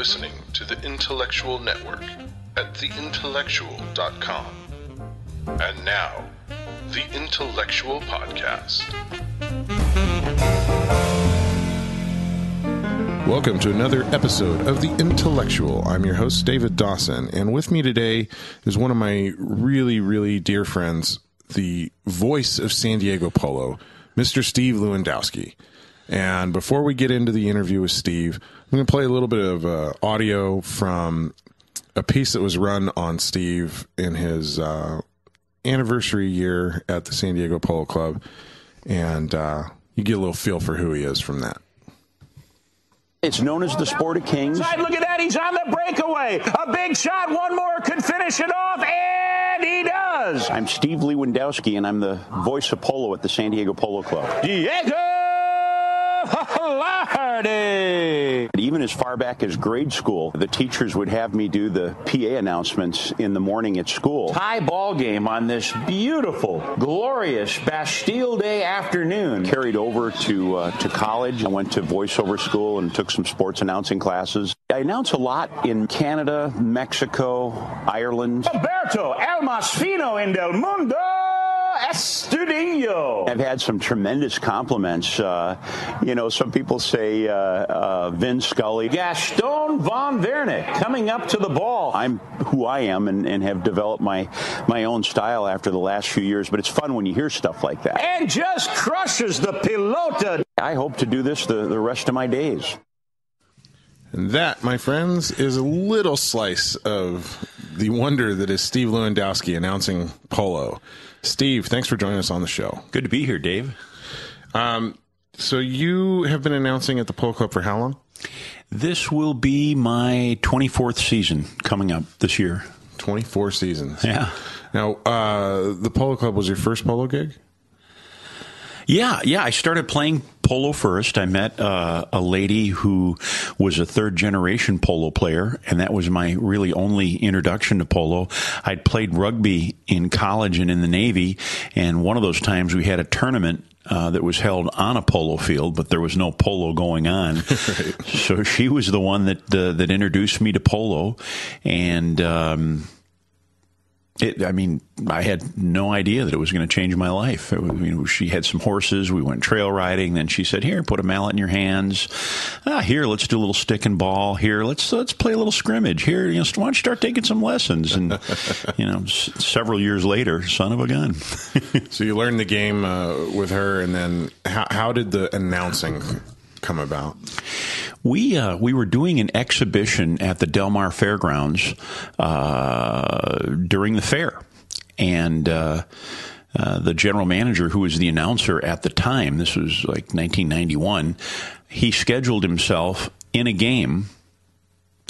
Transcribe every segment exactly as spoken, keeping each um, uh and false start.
listening to the Intellectual Network at the intellectual dot com. And now, The Intellectual Podcast. Welcome to another episode of The Intellectual. I'm your host, David Dawson, and with me today is one of my really, really dear friends, the voice of San Diego Polo, Mister Steve Lewandowski. And before we get into the interview with Steve, I'm going to play a little bit of uh, audio from a piece that was run on Steve in his uh, anniversary year at the San Diego Polo Club. And uh, you get a little feel for who he is from that. It's known as the sport of kings. Look at that. He's on the breakaway. A big shot. One more could finish it off. And he does. I'm Steve Lewandowski, and I'm the voice of polo at the San Diego Polo Club. Diego! Even as far back as grade school, the teachers would have me do the P A announcements in the morning at school. Tie ball game on this beautiful, glorious Bastille Day afternoon. Carried over to uh, to college. I went to voiceover school and took some sports announcing classes. I announce a lot in Canada, Mexico, Ireland. Alberto, el más fino en del mundo. Estudio. I've had some tremendous compliments. Uh, you know, some people say uh, uh, Vin Scully. Gaston von Wernick coming up to the ball. I'm who I am and, and have developed my, my own style after the last few years, but it's fun when you hear stuff like that. And just crushes the pelota. I hope to do this the, the rest of my days. And that, my friends, is a little slice of the wonder that is Steve Lewandowski announcing polo. Steve, thanks for joining us on the show. Good to be here, Dave. Um, so you have been announcing at the Polo Club for how long? This will be my twenty-fourth season coming up this year. twenty-four seasons. Yeah. Now, uh, the Polo Club was your first polo gig? Yeah, yeah. I started playing polo first. I met uh, a lady who was a third-generation polo player, and that was my really only introduction to polo. I'd played rugby in college and in the Navy, and one of those times we had a tournament uh, that was held on a polo field, but there was no polo going on. Right. So she was the one that uh, that introduced me to polo, and um, it, I mean, I had no idea that it was going to change my life. It was, you know, she had some horses. We went trail riding. Then she said, "Here, put a mallet in your hands. Ah, here, let's do a little stick and ball. Here, let's let's play a little scrimmage. Here, you know, why don't you start taking some lessons?" And you know, s- several years later, son of a gun. So you learned the game uh, with her, and then how, how did the announcing come about? We uh, we were doing an exhibition at the Del Mar Fairgrounds uh, during the fair. And uh, uh, the general manager, who was the announcer at the time, this was like nineteen ninety-one, he scheduled himself in a game,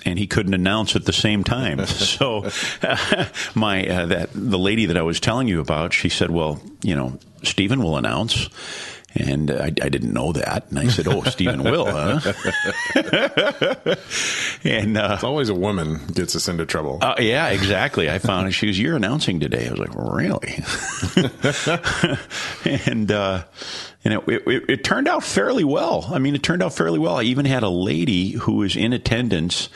and he couldn't announce at the same time. So uh, my uh, that the lady that I was telling you about, she said, "Well, you know, Stephen will announce." And I, I didn't know that. And I said, "Oh, Stephen will, huh?" And uh, it's always a woman gets us into trouble. Uh, yeah, exactly. I found it. She was, "You're announcing today." I was like, "Really?" And uh, and it, it, it turned out fairly well. I mean, it turned out fairly well. I even had a lady who was in attendance,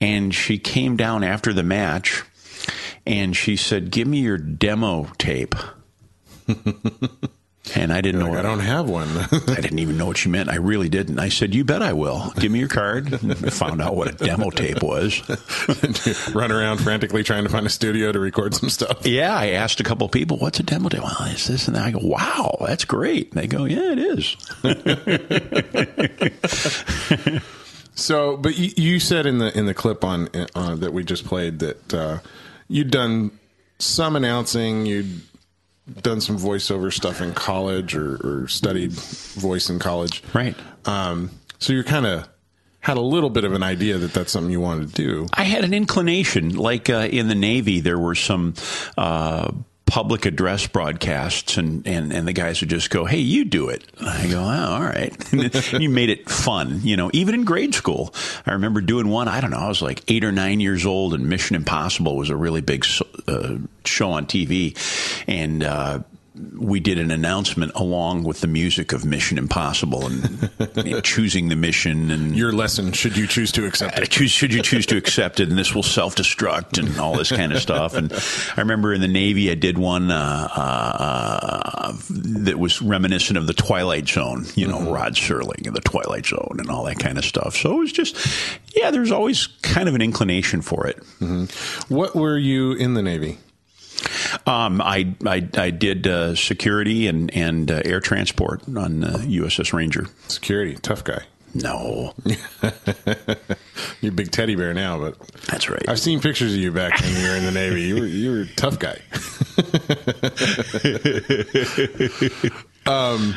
and she came down after the match, and she said, "Give me your demo tape." And I didn't You're know. Like, I don't have one. I didn't even know what she meant. I really didn't. I said, "You bet I will. Give me your card." And I found out what a demo tape was. Run around frantically trying to find a studio to record some stuff. Yeah, I asked a couple of people, "What's a demo tape?" Well, it's this and that. I go, "Wow, that's great." And they go, "Yeah, it is." So, but you, you said in the in the clip on uh, that we just played that uh, you'd done some announcing. You'd done some voiceover stuff in college, or, or studied voice in college. Right. Um, so you're kind of had a little bit of an idea that that's something you wanted to do. I had an inclination. Like uh, in the Navy, there were some uh, public address broadcasts, and, and, and the guys would just go, "Hey, you do it." And I go, "Oh, all right." And then you made it fun. You know, even in grade school, I remember doing one, I don't know, I was like eight or nine years old, and Mission Impossible was a really big uh, show on T V. And, uh, we did an announcement along with the music of Mission Impossible and you know, choosing the mission and your lesson. Should you choose to accept it? Choose, should you choose to accept it? And this will self-destruct and all this kind of stuff. And I remember in the Navy, I did one, uh, uh, that was reminiscent of the Twilight Zone, you know, mm-hmm. Rod Serling and the Twilight Zone and all that kind of stuff. So it was just, yeah, there's always kind of an inclination for it. Mm-hmm. What were you in the Navy? Um, I, I, I did uh, security and, and uh, air transport on uh, U S S Ranger. Security, tough guy. No. You're a big teddy bear now, but... That's right. I've seen pictures of you back when you were in the Navy. You were, you were a tough guy. um,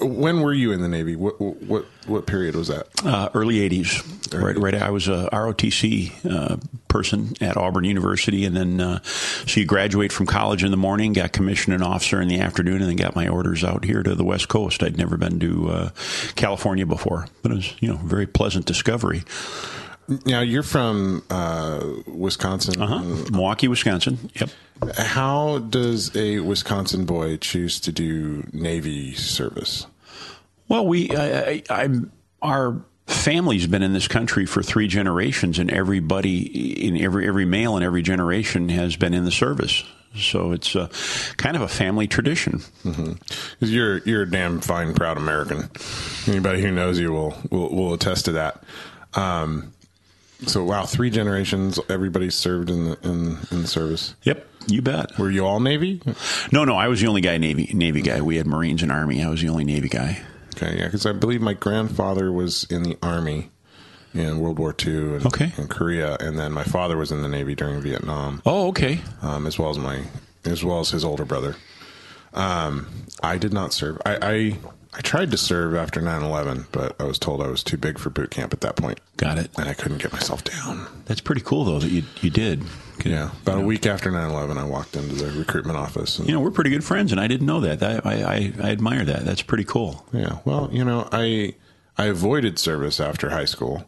when were you in the Navy? What what what period was that? Uh, early eighties. Right, right. I was a R O T C uh, person at Auburn University, and then uh, so you graduate from college in the morning, got commissioned an officer in the afternoon, and then got my orders out here to the West Coast. I'd never been to uh, California before, but it was you know a very pleasant discovery. Now you're from uh, Wisconsin, uh-huh. Milwaukee, Wisconsin. Yep. How does a Wisconsin boy choose to do Navy service? Well, we, I, I, I'm, our family's been in this country for three generations, and everybody in every every male in every generation has been in the service. So it's a, kind of a family tradition. Mm-hmm. You're you're a damn fine, proud American. Anybody who knows you will will, will attest to that. Um, So, wow, three generations, everybody served in the in, in the service. Yep, you bet. Were you all Navy? No, no, I was the only guy Navy Navy guy. We had Marines and Army. I was the only Navy guy. Okay, yeah, because I believe my grandfather was in the Army in World War Two and, okay. and Korea, and then my father was in the Navy during Vietnam. Oh, okay. Um, as well as my, as well as his older brother. Um, I did not serve. I. I I tried to serve after nine eleven, but I was told I was too big for boot camp at that point. Got it. And I couldn't get myself down. That's pretty cool, though, that you you did. Could, yeah. About you know. a week after nine eleven, I walked into the recruitment office. And, you know, we're pretty good friends, and I didn't know that. I, I, I admire that. That's pretty cool. Yeah. Well, you know, I I avoided service after high school,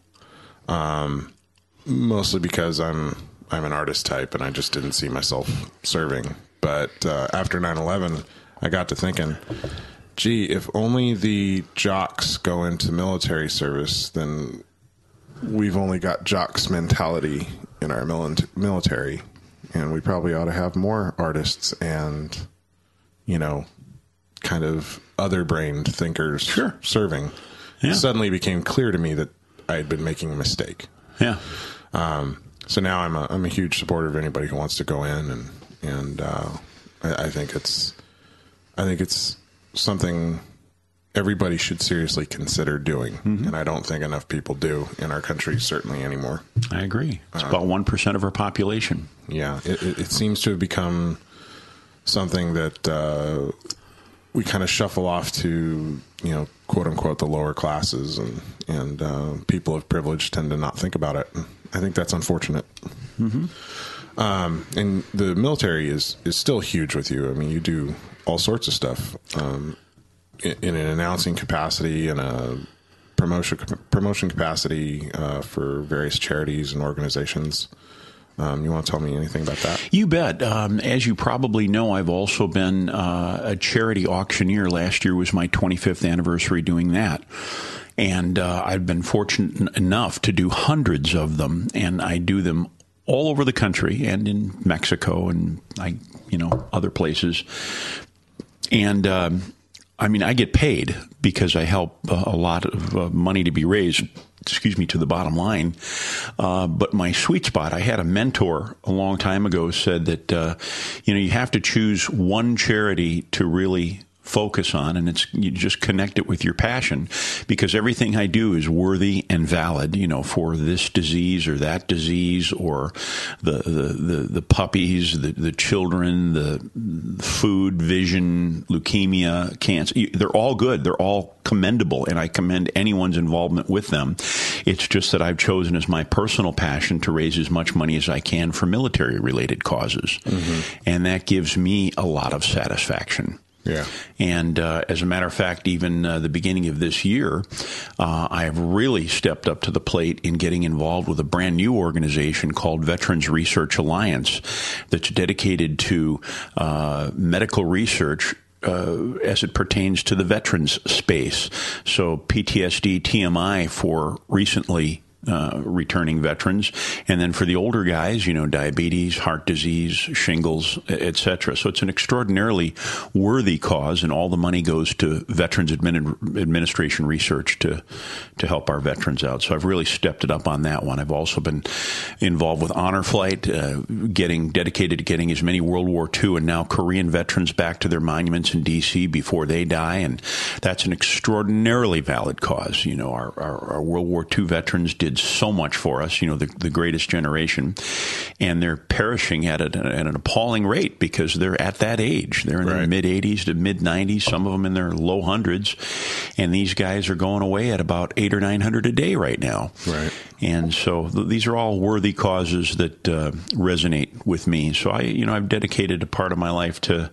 um, mostly because I'm I'm an artist type, and I just didn't see myself serving. But uh, after nine eleven, I got to thinking... Gee, if only the jocks go into military service, then we've only got jocks mentality in our military, and we probably ought to have more artists and, you know, kind of other-brained thinkers sure. serving. Yeah. It suddenly became clear to me that I had been making a mistake. Yeah. Um, so now I'm a, I'm a huge supporter of anybody who wants to go in, and and uh, I, I think it's I think it's. something everybody should seriously consider doing. Mm-hmm. And I don't think enough people do in our country, certainly anymore. I agree. It's uh, about one percent of our population. Yeah. It, it, it seems to have become something that uh, we kind of shuffle off to, you know, quote unquote, the lower classes and, and uh, people of privilege tend to not think about it. I think that's unfortunate. Mm-hmm. Um, and the military is, is still huge with you. I mean, you do all sorts of stuff um, in, in an announcing capacity and a promotion promotion capacity uh, for various charities and organizations. Um, you want to tell me anything about that? You bet. Um, as you probably know, I've also been uh, a charity auctioneer. Last year was my twenty-fifth anniversary doing that. And uh, I've been fortunate enough to do hundreds of them, and I do them all over the country and in Mexico and, I, you know, other places. And, um, I mean, I get paid because I help uh, a lot of uh, money to be raised, excuse me, to the bottom line. Uh, but my sweet spot, I had a mentor a long time ago said that, uh, you know, you have to choose one charity to really focus on, and it's you just connect it with your passion, because everything I do is worthy and valid, you know, for this disease or that disease or the the the, the puppies, the, the children, the food, vision, leukemia, cancer. They're all good. They're all commendable, and I commend anyone's involvement with them. It's just that I've chosen as my personal passion to raise as much money as I can for military-related causes, mm-hmm. and that gives me a lot of satisfaction. Yeah. And uh, as a matter of fact, even uh, the beginning of this year, uh, I have really stepped up to the plate in getting involved with a brand new organization called Veterans Research Alliance that's dedicated to uh, medical research Uh, as it pertains to the veterans space. So P T S D, T M I for recently uh, returning veterans. And then for the older guys, you know, diabetes, heart disease, shingles, et cetera. So it's an extraordinarily worthy cause, and all the money goes to Veterans Admin- Administration research to, to help our veterans out. So I've really stepped it up on that one. I've also been involved with Honor Flight, uh, getting dedicated to getting as many World War Two and now Korean veterans back to their monuments in D C before they die. And that's an extraordinarily valid cause. You know, our, our, our World War Two veterans did so much for us, you know, the, the greatest generation, and they're perishing at, a, at an appalling rate because they're at that age. They're in right. their mid-eighties to mid-nineties, some of them in their low hundreds, and these guys are going away at about eight or nine hundred a day right now. Right. And so th- these are all worthy causes that uh, resonate with me. So, I, you know, I've dedicated a part of my life to...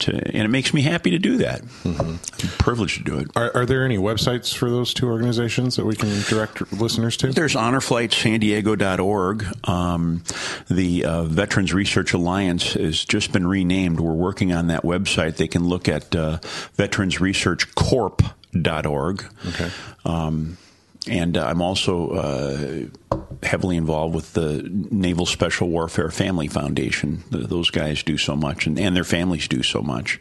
To, and it makes me happy to do that. Mm-hmm. I'm privileged to do it. Are, are there any websites for those two organizations that we can direct listeners to? There's honor flight san diego dot org. Um, the uh, Veterans Research Alliance has just been renamed. We're working on that website. They can look at uh, veterans research corp dot org. Okay. Um, and I'm also uh, heavily involved with the Naval Special Warfare Family Foundation. Those guys do so much, and, and their families do so much.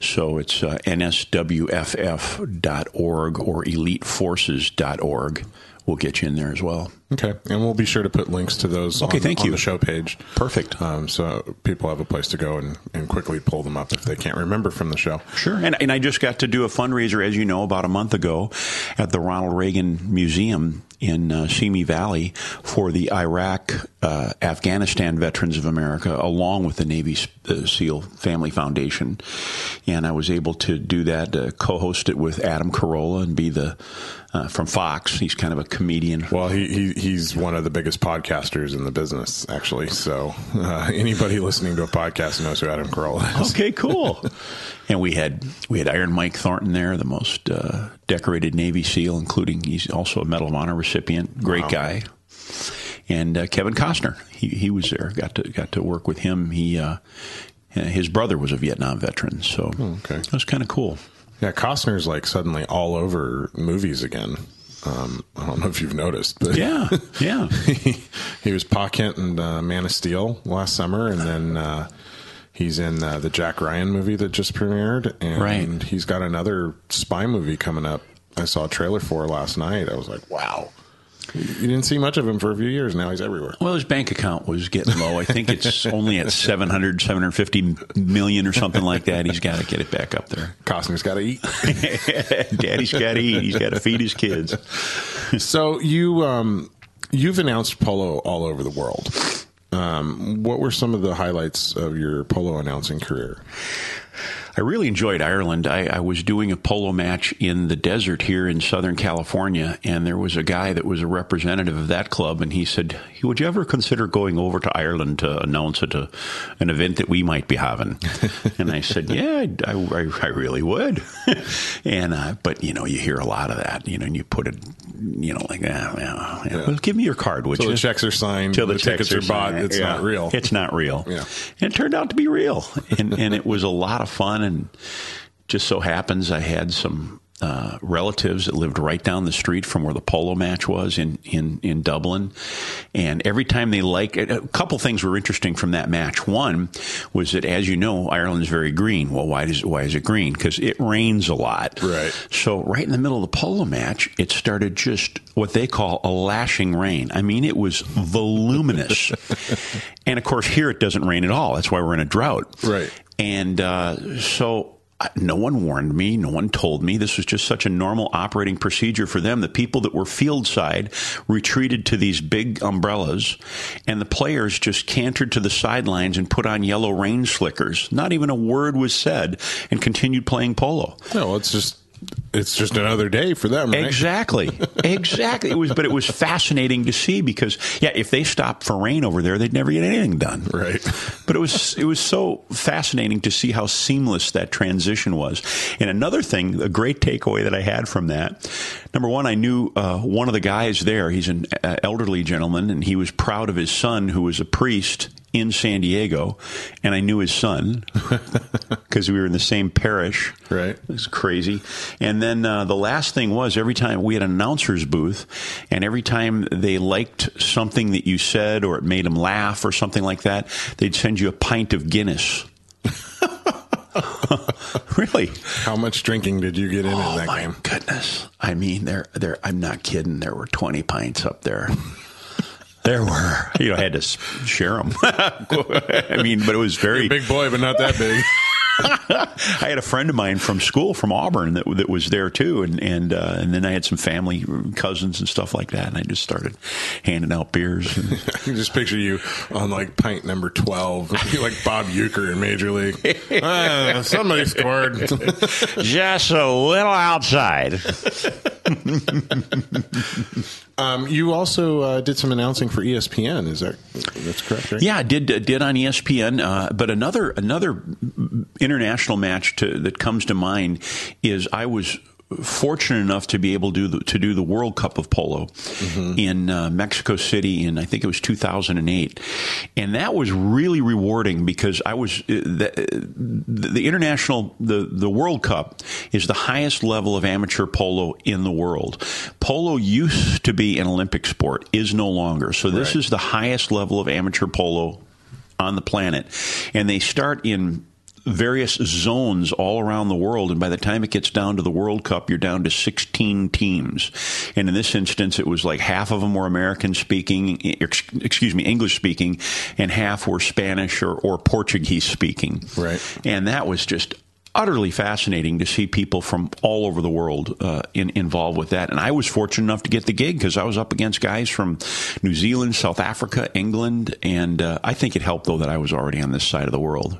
So it's uh, N S W F F dot org or elite forces dot org. We'll get you in there as well. Okay. And we'll be sure to put links to those okay, on, thank on you. the show page. Perfect. Um, so people have a place to go and, and quickly pull them up if they can't remember from the show. Sure. And, and I just got to do a fundraiser, as you know, about a month ago at the Ronald Reagan Museum in uh, Simi Valley for the Iraq uh, Afghanistan Veterans of America, along with the Navy uh, SEAL Family Foundation. And I was able to do that, uh, co-host it with Adam Carolla and be the, uh, from Fox. He's kind of a comedian. Well, he, he he's one of the biggest podcasters in the business, actually. So uh, anybody listening to a podcast knows who Adam Carolla is. Okay, cool. And we had we had Iron Mike Thornton there, the most uh, decorated Navy SEAL, including he's also a Medal of Honor recipient. Great wow. guy. And uh, Kevin Costner, he he was there. Got to got to work with him. He uh, his brother was a Vietnam veteran, so oh, okay. that was kind of cool. Yeah, Costner's like suddenly all over movies again. Um, I don't know if you've noticed, but yeah, yeah, he, he was Pa Kent in uh, Man of Steel last summer, and then uh, he's in uh, the Jack Ryan movie that just premiered, and right. he's got another spy movie coming up. I saw a trailer for last night. I was like, wow. You didn't see much of him for a few years. Now he's everywhere. Well, his bank account was getting low. I think it's only at seven hundred, seven hundred fifty million or something like that. He's got to get it back up there. Costner's got to eat. Daddy's got to eat. He's got to feed his kids. So you, um, you've announced polo all over the world. Um, what were some of the highlights of your polo announcing career? I really enjoyed Ireland. I, I was doing a polo match in the desert here in Southern California, and there was a guy that was a representative of that club, and he said, would you ever consider going over to Ireland to announce at a, an event that we might be having? And I said, yeah, I, I, I really would. and uh, But, you know, you hear a lot of that, you know, and you put it, you know, like, ah, ah, yeah. well, give me your card, would you? Till the checks are signed, till the, the tickets are bought, signed. it's yeah. not real. It's not real. Yeah. And it turned out to be real, and, and it was a lot of fun. And just so happens I had some uh, relatives that lived right down the street from where the polo match was in, in, in Dublin. And every time they like it, a couple things were interesting from that match. One was that, as you know, Ireland's very green. Well, why does why is it green? Because it rains a lot. Right. So right in the middle of the polo match, it started just what they call a lashing rain. I mean, it was voluminous. And, of course, here it doesn't rain at all. That's why we're in a drought. Right. And uh, so no one warned me. No one told me. This was just such a normal operating procedure for them. The people that were field side retreated to these big umbrellas, and the players just cantered to the sidelines and put on yellow rain slickers. Not even a word was said, and continued playing polo. No, it's just it's just another day for them, right? Exactly. Exactly. It was, but it was fascinating to see because, yeah, if they stopped for rain over there, they'd never get anything done. Right. But it was it was so fascinating to see how seamless that transition was. And another thing, a great takeaway that I had from that, number one, I knew uh, one of the guys there. He's an uh, elderly gentleman, and he was proud of his son, who was a priest in San Diego, and I knew his son because we were in the same parish. Right. It was crazy. And then uh, the last thing was every time we had an announcer's booth, and every time they liked something that you said or it made them laugh or something like that, they'd send you a pint of Guinness. Really? How much drinking did you get in oh, in that my game? Goodness. I mean, there, there, I'm not kidding. There were twenty pints up there. There were. You know, I had to share them. I mean, but it was very... You're a big boy, but not that big. I had a friend of mine from school, from Auburn, that that was there too. And and, uh, and then I had some family, cousins and stuff like that. And I just started handing out beers. And... I can just picture you on like pint number twelve. You're like Bob Uecker in Major League. Uh, somebody scored. Just a little outside. um, you also uh, did some announcing for E S P N. Is that that's correct? Right? Yeah, I did uh, did on E S P N. Uh, but another another international match to, that comes to mind is I was fortunate enough to be able to do the, to do the World Cup of Polo mm-hmm. in uh, Mexico City in, I think it was two thousand eight. And that was really rewarding because I was, the, the international, the, the World Cup is the highest level of amateur polo in the world. Polo used to be an Olympic sport, is no longer. So this right. is the highest level of amateur polo on the planet. And they start in various zones all around the world, and by the time it gets down to the World Cup, you're down to sixteen teams. And in this instance, it was like half of them were American speaking, excuse me, English speaking, and half were Spanish or, or Portuguese speaking. Right. And that was just utterly fascinating to see people from all over the world uh, in, involved with that. And I was fortunate enough to get the gig because I was up against guys from New Zealand, South Africa, England. And uh, I think it helped, though, that I was already on this side of the world.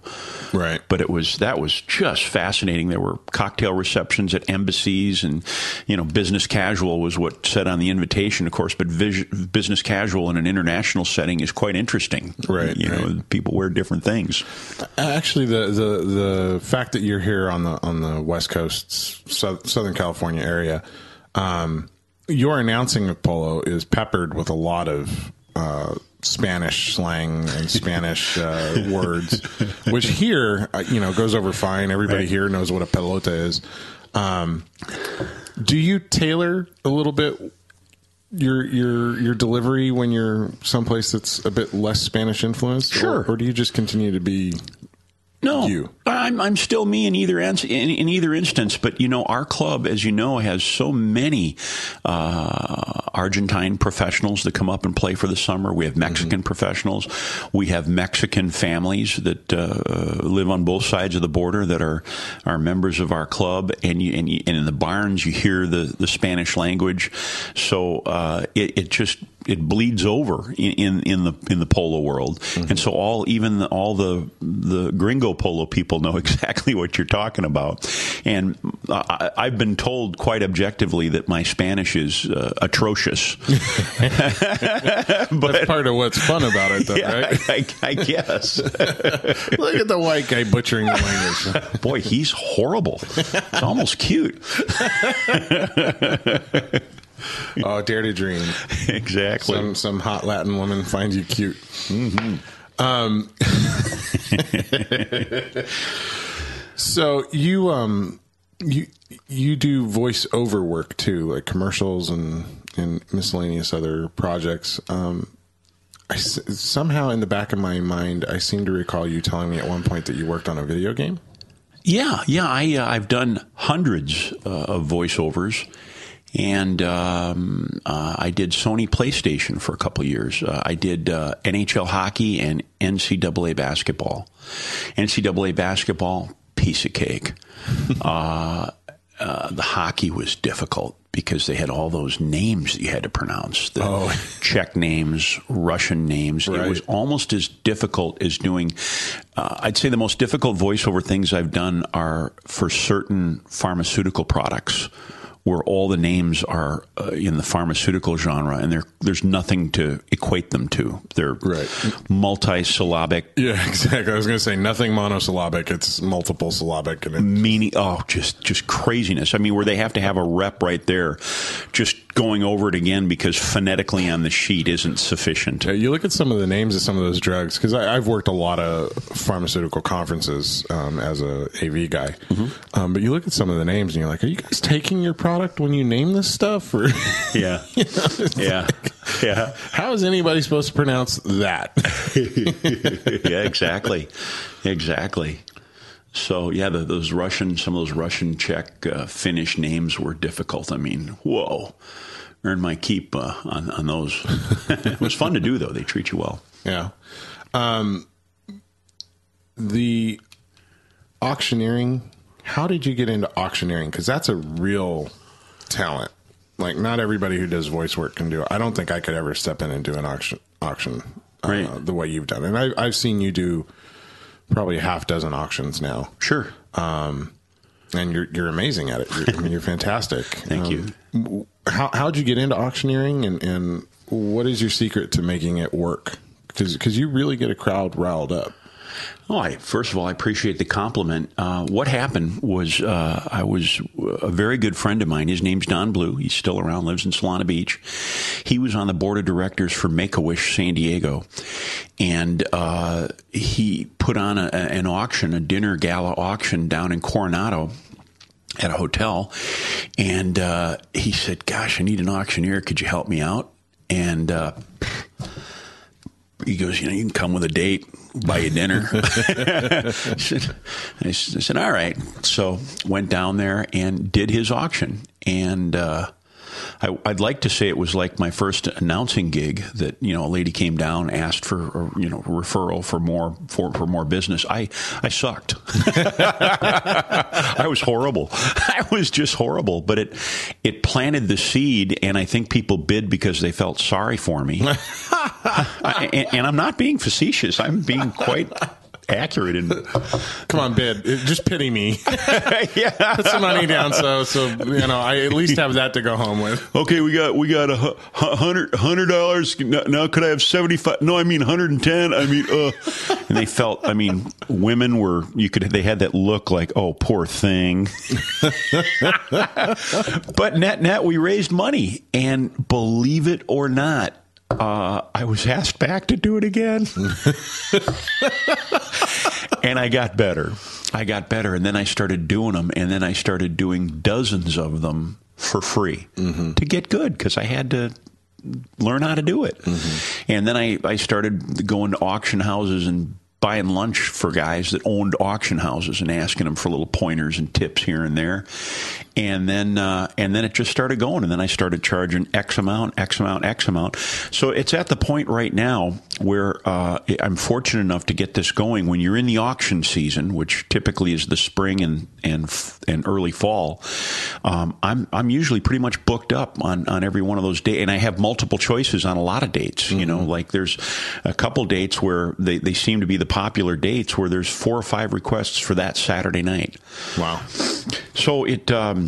Right. But it was that was just fascinating. There were cocktail receptions at embassies and, you know, business casual was what said on the invitation, of course. But vis- business casual in an international setting is quite interesting. Right. You right. know, people wear different things. Actually, the, the, the fact that you're here on the on the West Coast, Southern California area, um, your announcing of polo is peppered with a lot of uh, Spanish slang and Spanish uh, words, which here you know goes over fine. Everybody right. here knows what a pelota is. Um, do you tailor a little bit your your your delivery when you're someplace that's a bit less Spanish influenced? Sure. Or, or do you just continue to be? No, you. I'm I'm still me in either in, in either instance. But you know, our club, as you know, has so many uh, Argentine professionals that come up and play for the summer. We have Mexican mm-hmm. professionals. We have Mexican families that uh, live on both sides of the border that are are members of our club. And you, and, you, and in the barns, you hear the, the Spanish language. So uh, it, it just. It bleeds over in, in, in the in the polo world, mm-hmm. and so all even the, all the the gringo polo people know exactly what you're talking about. And I, I've been told quite objectively that my Spanish is uh, atrocious. But that's part of what's fun about it, though, yeah, right? I, I, I guess. Look at the white guy butchering the language. Boy, he's horrible. It's almost cute. Oh, dare to dream. Exactly. Some, some hot Latin woman finds you cute. Mm-hmm. Um, so you, um, you, you do voiceover work too, like commercials and, and miscellaneous other projects. Um, I, somehow in the back of my mind, I seem to recall you telling me at one point that you worked on a video game. Yeah. Yeah. I, uh, I've done hundreds uh, of voiceovers. And um, uh, I did Sony PlayStation for a couple of years. Uh, I did uh, N H L hockey and N C double A basketball. N C double A basketball, piece of cake. uh, uh, the hockey was difficult because they had all those names that you had to pronounce, the oh. Czech names, Russian names. Right. It was almost as difficult as doing, uh, I'd say the most difficult voiceover things I've done are for certain pharmaceutical products, where all the names are uh, in the pharmaceutical genre, and there there's nothing to equate them to. They're right. multisyllabic. Yeah, exactly. I was going to say nothing monosyllabic. It's multiple syllabic. And it meaning, oh, just, just craziness. I mean, where they have to have a rep right there just going over it again because phonetically on the sheet isn't sufficient. Yeah, you look at some of the names of some of those drugs, because I've worked a lot of pharmaceutical conferences um, as a A V guy, mm-hmm. um, but you look at some of the names and you're like, are you guys taking your product when you name this stuff? Or yeah. You know, yeah. Like, yeah. How is anybody supposed to pronounce that? Yeah, exactly. Exactly. So, yeah, the, those Russian, some of those Russian, Czech, uh, Finnish names were difficult. I mean, whoa. Earned my keep uh, on, on those. It was fun to do, though. They treat you well. Yeah. Um, the auctioneering. How did you get into auctioneering? Because that's a real talent. Like, not everybody who does voice work can do it. I don't think I could ever step in and do an auction auction uh, right. the way you've done. And I, I've seen you do probably a half dozen auctions now. Sure. Um, and you're you're amazing at it. You're, I mean, you're fantastic. Thank um, you. How how'd you get into auctioneering, and, and what is your secret to making it work? Because you really get a crowd riled up. Oh, I, first of all, I appreciate the compliment. Uh, what happened was uh, I was a very good friend of mine. His name's Don Blue. He's still around, lives in Solana Beach. He was on the board of directors for Make-A-Wish San Diego, and uh, he put on a, an auction, a dinner gala auction down in Coronado at a hotel, and uh, he said, gosh, I need an auctioneer. Could you help me out? And uh, he goes, you know, you can come with a date. Buy you dinner. I, said, I said, all right. So went down there and did his auction. And uh, I, I'd like to say it was like my first announcing gig that, you know, a lady came down, asked for, or, you know, referral for more for, for more business. I, I sucked. I was horrible. I was just horrible. But it it planted the seed, and I think people bid because they felt sorry for me. I, and, and I'm not being facetious. I'm being quite accurate. And come on, bid, just pity me. Yeah, put some money down, so so you know I at least have that to go home with. Okay, we got we got a hundred hundred dollars. Now could I have seventy five? No, I mean hundred and ten. I mean, uh. And they felt. I mean, women were. You could. They had that look like, oh, poor thing. But net net, we raised money, and believe it or not. Uh, I was asked back to do it again. And I got better. I got better. And then I started doing them. And then I started doing dozens of them for free mm-hmm. to get good because I had to learn how to do it. Mm-hmm. And then I, I started going to auction houses and buying lunch for guys that owned auction houses and asking them for little pointers and tips here and there. And then, uh, and then it just started going. And then I started charging X amount, X amount, X amount. So it's at the point right now where, uh, I'm fortunate enough to get this going when you're in the auction season, which typically is the spring and, and, and early fall. Um, I'm, I'm usually pretty much booked up on, on every one of those days. And I have multiple choices on a lot of dates, mm-hmm. you know, like there's a couple dates where they, they seem to be the popular dates where there's four or five requests for that Saturday night. Wow. So it, um,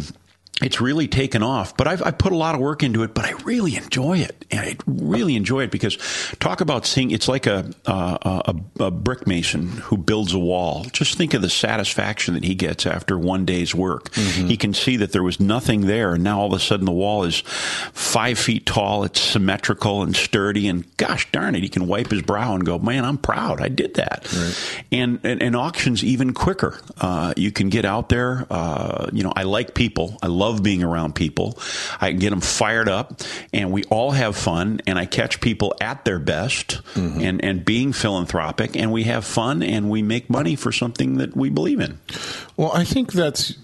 it's really taken off, but I've, I put a lot of work into it, but I really enjoy it. And I really enjoy it because talk about seeing, it's like a, a, a, a brick mason who builds a wall. Just think of the satisfaction that he gets after one day's work. Mm-hmm. He can see that there was nothing there. And now all of a sudden the wall is five feet tall. It's symmetrical and sturdy. And gosh darn it, he can wipe his brow and go, man, I'm proud. I did that. Right. And, and, and auctions even quicker. Uh, you can get out there. Uh, you know, I like people. I love being around people. I can get them fired up and we all have fun and I catch people at their best mm-hmm. and, and being philanthropic and we have fun and we make money for something that we believe in. Well, I think that's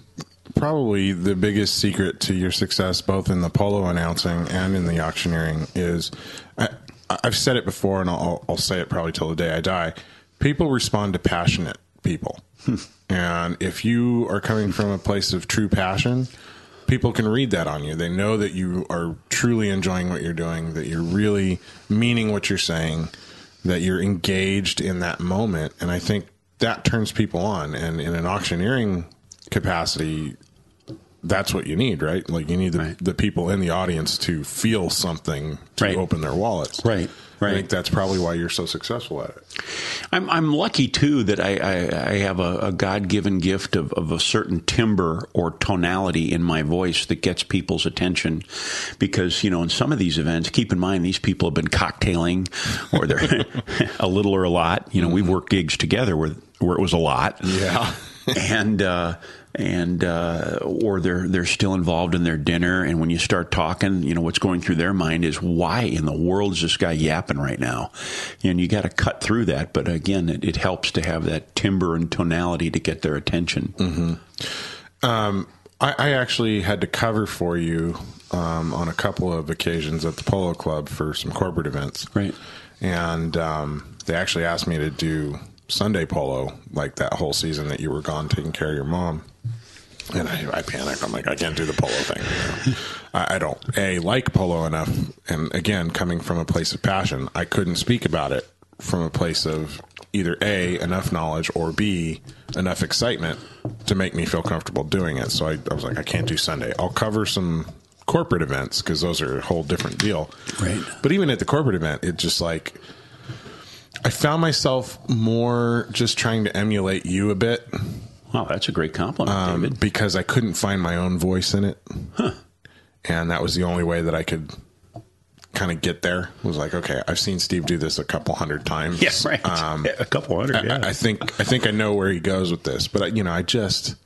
probably the biggest secret to your success, both in the polo announcing and in the auctioneering is I, I've said it before and I'll, I'll say it probably till the day I die. People respond to passionate people. And if you are coming from a place of true passion, people can read that on you. They know that you are truly enjoying what you're doing, that you're really meaning what you're saying, that you're engaged in that moment. And I think that turns people on. And in an auctioneering capacity, that's what you need, right? Like you need the, right. the people in the audience to feel something to right. open their wallets. Right. Right. I think that's probably why you're so successful at it. I'm I'm lucky too that I, I, I have a, a God-given gift of, of a certain timbre or tonality in my voice that gets people's attention, because you know in some of these events, keep in mind these people have been cocktailing, or they're a little or a lot. You know, we've worked gigs together where where it was a lot. Yeah. and uh, and uh, or they're they're still involved in their dinner, and when you start talking, you know what's going through their mind is, why in the world is this guy yapping right now? And you got to cut through that. But again, it, it helps to have that timbre and tonality to get their attention. Mm-hmm. Um, I, I actually had to cover for you um, on a couple of occasions at the Polo Club for some corporate events, right? And um, they actually asked me to do Sunday polo, like that whole season that you were gone taking care of your mom. And I, I panicked. I'm like, I can't do the polo thing. You know? I, I don't, A, like polo enough. And again, coming from a place of passion, I couldn't speak about it from a place of either A, enough knowledge, or B, enough excitement to make me feel comfortable doing it. So I, I was like, I can't do Sunday. I'll cover some corporate events because those are a whole different deal. Right. But even at the corporate event, it just like... I found myself more just trying to emulate you a bit. Wow, that's a great compliment, um, David. Because I couldn't find my own voice in it. Huh. And that was the only way that I could kind of get there. It was like, okay, I've seen Steve do this a couple hundred times. Yes, yeah, right. Um, yeah, a couple hundred, yeah. I, I, think, I think I know where he goes with this. But, I, you know, I just,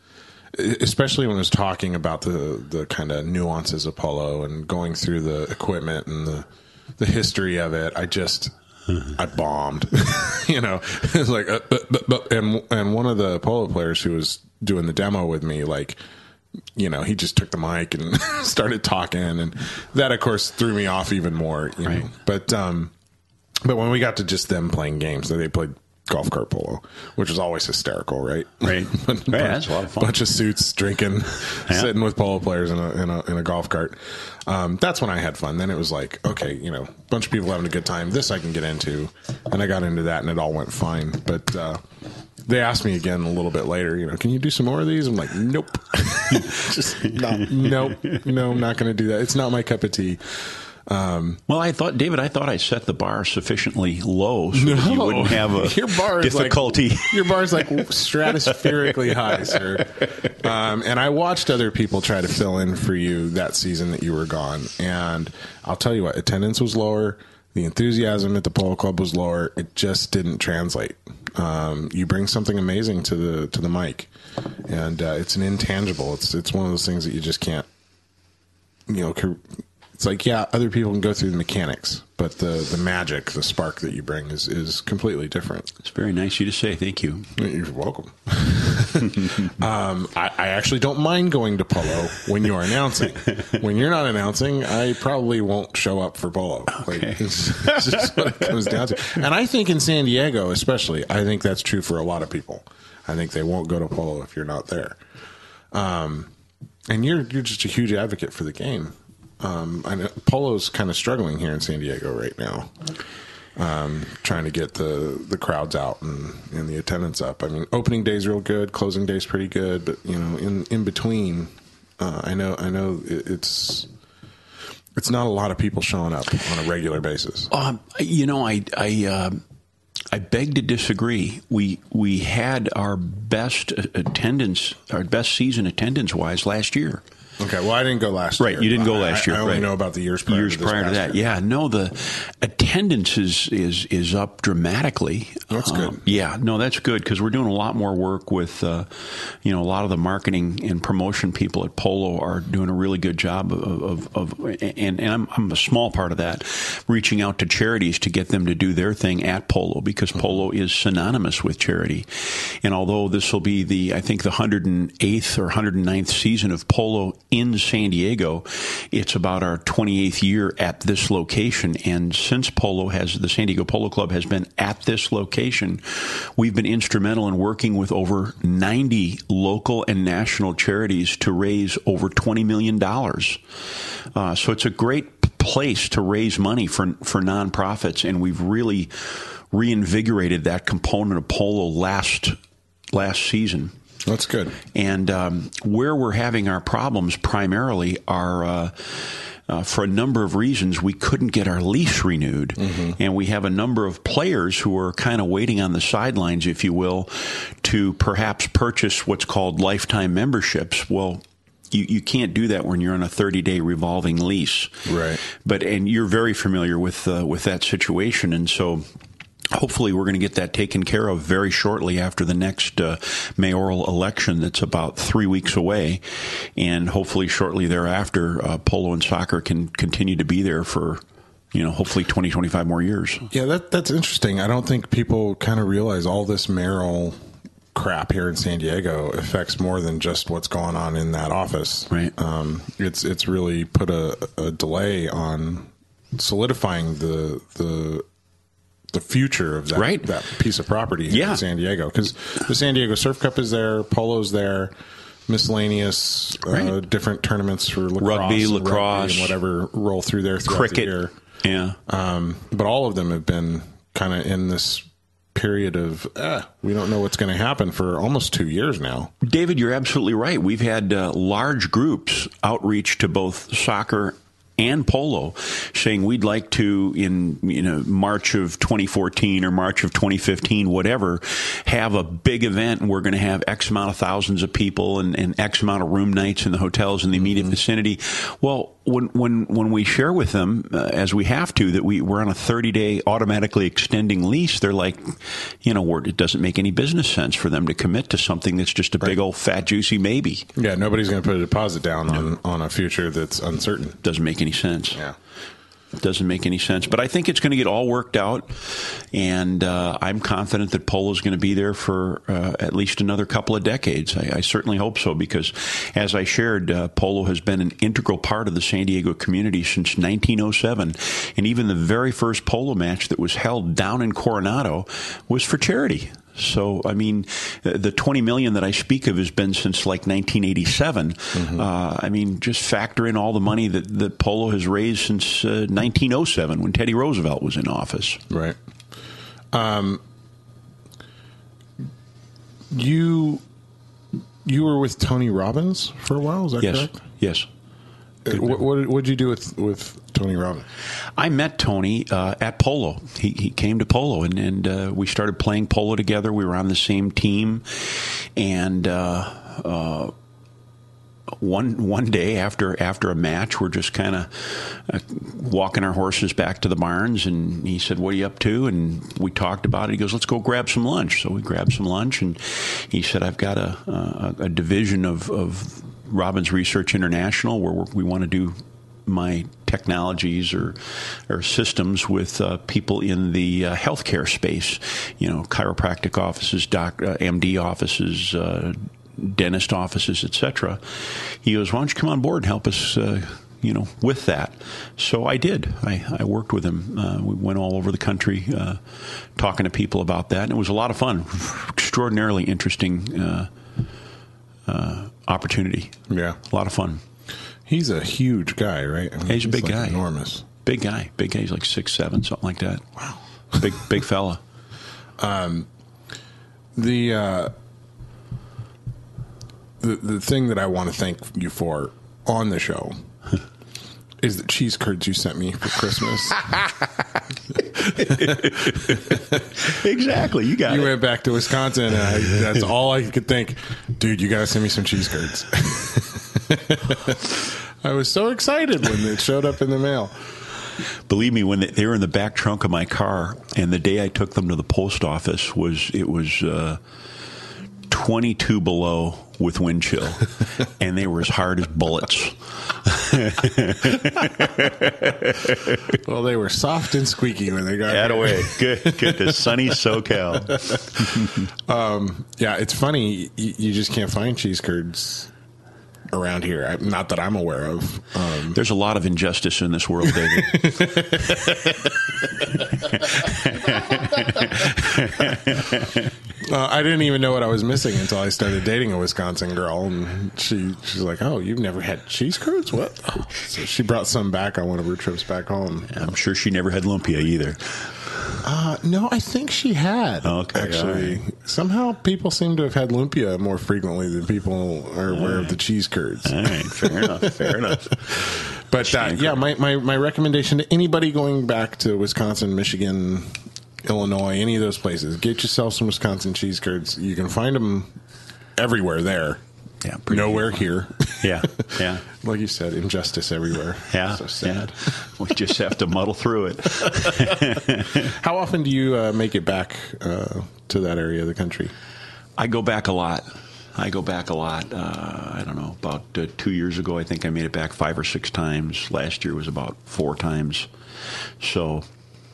especially when I was talking about the, the kind of nuances of polo and going through the equipment and the, the history of it, I just... I bombed, you know, it's like, uh, but, but, but, and, and one of the polo players who was doing the demo with me, like, you know, he just took the mic and started talking, and that of course threw me off even more, you right. know, but, um, but when we got to just them playing games, they played golf cart polo, which was always hysterical, right? Right. bunch, right that's a lot of fun. Bunch of suits, drinking, yeah. sitting with polo players in a, in a, in a golf cart. Um, that's when I had fun. Then it was like, okay, you know, a bunch of people having a good time. This I can get into. And I got into that, and it all went fine. But uh, they asked me again a little bit later, you know, can you do some more of these? I'm like, nope. Just not, nope. No, I'm not going to do that. It's not my cup of tea. Um, well, I thought, David, I thought I set the bar sufficiently low so no, that you wouldn't have a your bar is difficulty. Like, your bar is like stratospherically high, sir. Um, and I watched other people try to fill in for you that season that you were gone. And I'll tell you what, attendance was lower. The enthusiasm at the Polo Club was lower. It just didn't translate. Um, you bring something amazing to the to the mic, and uh, it's an intangible. It's it's one of those things that you just can't, you know. Cur- It's like, yeah, other people can go through the mechanics, but the, the magic, the spark that you bring is, is completely different. It's very nice of you to say. Thank you. You're welcome. um, I, I actually don't mind going to polo when you're announcing. When you're not announcing, I probably won't show up for polo. Okay. Like, it's, it's just what it comes down to. And I think in San Diego especially, I think that's true for a lot of people. I think they won't go to polo if you're not there. Um, and you're you're just a huge advocate for the game. Um, I know polo's kind of struggling here in San Diego right now, um, trying to get the, the crowds out and, and the attendance up. I mean, opening day's real good, closing day's pretty good, but you know, in, in between, uh, I know I know it's it's not a lot of people showing up on a regular basis. Um, you know, I I uh, I beg to disagree. We we had our best attendance, our best season attendance wise last year. Okay, well, I didn't go last right, year. Right, you didn't go last year. I, I only right. know about the years prior years to this prior to that. Year. Yeah, no, the attendance is is, is up dramatically. That's uh, good. Yeah, no, that's good because we're doing a lot more work with, uh, you know, a lot of the marketing and promotion people at Polo are doing a really good job of, of, of and, and I'm, I'm a small part of that, reaching out to charities to get them to do their thing at Polo because mm-hmm. Polo is synonymous with charity. And although this will be the, I think, the one hundred eighth or one hundred ninth season of Polo in San Diego. It's about our twenty-eighth year at this location. And since Polo has, the San Diego Polo Club has been at this location, we've been instrumental in working with over ninety local and national charities to raise over twenty million dollars. Uh, so it's a great place to raise money for, for nonprofits. And we've really reinvigorated that component of Polo last last season. That's good. And um, where we're having our problems primarily are, uh, uh, for a number of reasons, we couldn't get our lease renewed. Mm-hmm. And we have a number of players who are kind of waiting on the sidelines, if you will, to perhaps purchase what's called lifetime memberships. Well, You, you can't do that when you're on a thirty-day revolving lease. Right. But and you're very familiar with uh, with that situation. And so hopefully we're going to get that taken care of very shortly after the next uh, mayoral election that's about three weeks away. And hopefully shortly thereafter, uh, polo and soccer can continue to be there for, you know, hopefully twenty, twenty-five more years. Yeah, that that's interesting. I don't think people kind of realize all this mayoral crap here in San Diego affects more than just what's going on in that office. Right. Um, it's it's really put a, a delay on solidifying the the the future of that, right. that piece of property here yeah. in San Diego, because the San Diego Surf Cup is there, Polo's there, miscellaneous uh, right. different tournaments for lacrosse, rugby, lacrosse, and whatever roll through there, cricket. The year. Yeah. Um, but all of them have been kind of in this period of uh, we don't know what's going to happen for almost two years now. David, you're absolutely right. We've had uh, large groups outreach to both soccer and polo saying we'd like to, in you know March of twenty fourteen or March of twenty fifteen, whatever, have a big event, and we're going to have X amount of thousands of people and, and X amount of room nights in the hotels in the immediate mm-hmm. vicinity. Well, When when when we share with them, uh, as we have to, that we, we're on a thirty-day automatically extending lease, they're like, you know, we're, it doesn't make any business sense for them to commit to something that's just a right. big old fat, juicy maybe. Yeah, nobody's going to put a deposit down no. on, on a future that's uncertain. Doesn't make any sense. Yeah. It doesn't make any sense. But I think it's going to get all worked out, and uh, I'm confident that Polo is going to be there for uh, at least another couple of decades. I, I certainly hope so, because as I shared, uh, Polo has been an integral part of the San Diego community since nineteen oh seven, and even the very first Polo match that was held down in Coronado was for charity. So, I mean, the twenty million that I speak of has been since like nineteen eighty-seven. Mm-hmm. Uh, I mean, just factor in all the money that, that Polo has raised since uh, nineteen oh seven when Teddy Roosevelt was in office. Right. Um, you, you were with Tony Robbins for a while. Is that yes. correct? Yes. What, what what did you do with, with Tony Robbins? I met Tony uh, at Polo. He he came to Polo, and, and uh, we started playing Polo together. We were on the same team. And uh, uh, one one day after after a match, we're just kind of uh, walking our horses back to the barns, and he said, "What are you up to?" And we talked about it. He goes, "Let's go grab some lunch." So we grabbed some lunch, and he said, "I've got a, a, a division of, of – Robbins Research International, where we want to do my technologies or or systems with uh, people in the uh, healthcare space, you know, chiropractic offices, doc, uh, M D offices, uh, dentist offices, et cetera" He goes, "Why don't you come on board and help us, uh, you know, with that?" So I did. I, I worked with him. Uh, we went all over the country uh, talking to people about that, and it was a lot of fun. Extraordinarily interesting. Uh, uh, opportunity. Yeah. A lot of fun. He's a huge guy, right? I mean, he's a big he's like guy. Enormous. Big guy. Big guy. He's like six seven, something like that. Wow. Big, big fella. Um, the, uh, the, the thing that I want to thank you for on the show is the cheese curds you sent me for Christmas. Exactly. You got you it. You went back to Wisconsin, and I, that's all I could think. Dude, you got to send me some cheese curds. I was so excited when it showed up in the mail. Believe me, when they, they were in the back trunk of my car, and the day I took them to the post office was, it was uh, twenty-two below with wind chill, and they were as hard as bullets. Well, they were soft and squeaky when they got that away. Good, good to sunny SoCal. um, yeah, it's funny. You, you just can't find cheese curds around here. I, not that I'm aware of. Um, There's a lot of injustice in this world, David. uh, I didn't even know what I was missing until I started dating a Wisconsin girl, and she she's like, "Oh, you've never had cheese curds? What?" Oh. So she brought some back on one of her trips back home. I'm sure she never had lumpia either. Uh, no, I think she had. Okay, actually, right. Somehow people seem to have had lumpia more frequently than people are aware right. of the cheese curds. All right, fair enough, fair enough. But uh, yeah, my, my, my recommendation to anybody going back to Wisconsin, Michigan, Illinois, any of those places, get yourself some Wisconsin cheese curds. You can find them everywhere there. Yeah, nowhere fun. Here. Yeah, yeah. Like you said, injustice everywhere. Yeah, so sad. Yeah. We just have to muddle through it. How often do you uh, make it back uh, to that area of the country? I go back a lot. I go back a lot. Uh, I don't know. About uh, two years ago, I think I made it back five or six times. Last year was about four times. So,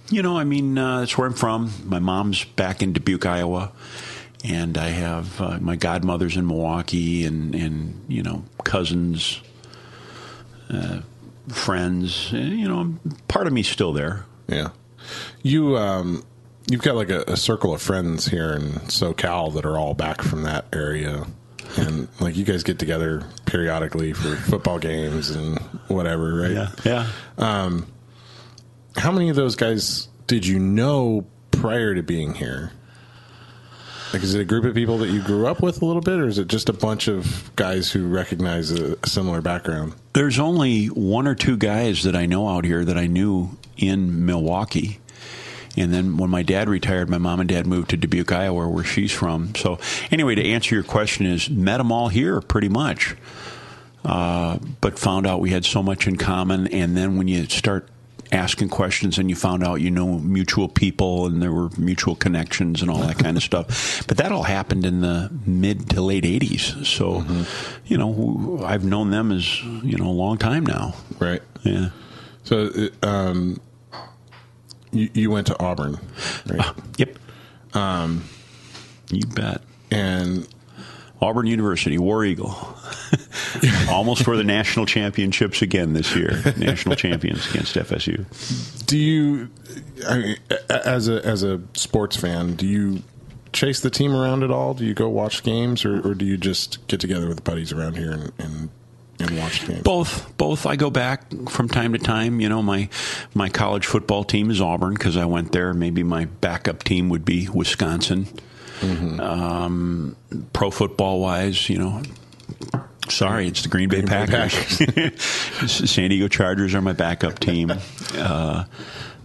you know, I mean, uh, that's where I'm from. My mom's back in Dubuque, Iowa. And I have uh, my godmother's in Milwaukee, and, and you know, cousins, uh, friends. And, you know, part of me's still there. Yeah, you um, you've got like a, a circle of friends here in SoCal that are all back from that area, and like you guys get together periodically for football games and whatever, right? Yeah. Yeah. Um, how many of those guys did you know prior to being here? Like, is it a group of people that you grew up with a little bit, or is it just a bunch of guys who recognize a similar background? There's only one or two guys that I know out here that I knew in Milwaukee. And then when my dad retired, my mom and dad moved to Dubuque, Iowa, where she's from. So anyway, to answer your question is, met them all here pretty much, uh, but found out we had so much in common. And then when you start asking questions and you found out, you know, mutual people and there were mutual connections and all that kind of stuff. But that all happened in the mid to late eighties. So, mm-hmm. you know, I've known them as, you know, a long time now. Right. Yeah. So um, you, you went to Auburn, right? Uh, yep. Um, you bet. And Auburn University, War Eagle. Almost for the national championships again this year. National champions against F S U. Do you, I mean, as a as a sports fan, do you chase the team around at all? Do you go watch games, or, or do you just get together with buddies around here and, and and watch games? Both. Both. I go back from time to time. You know, my my college football team is Auburn because I went there. Maybe my backup team would be Wisconsin. Mm-hmm. Um, pro football wise, you know. Sorry, it's the Green Bay Green Packers. Bay Packers. San Diego Chargers are my backup team. Uh,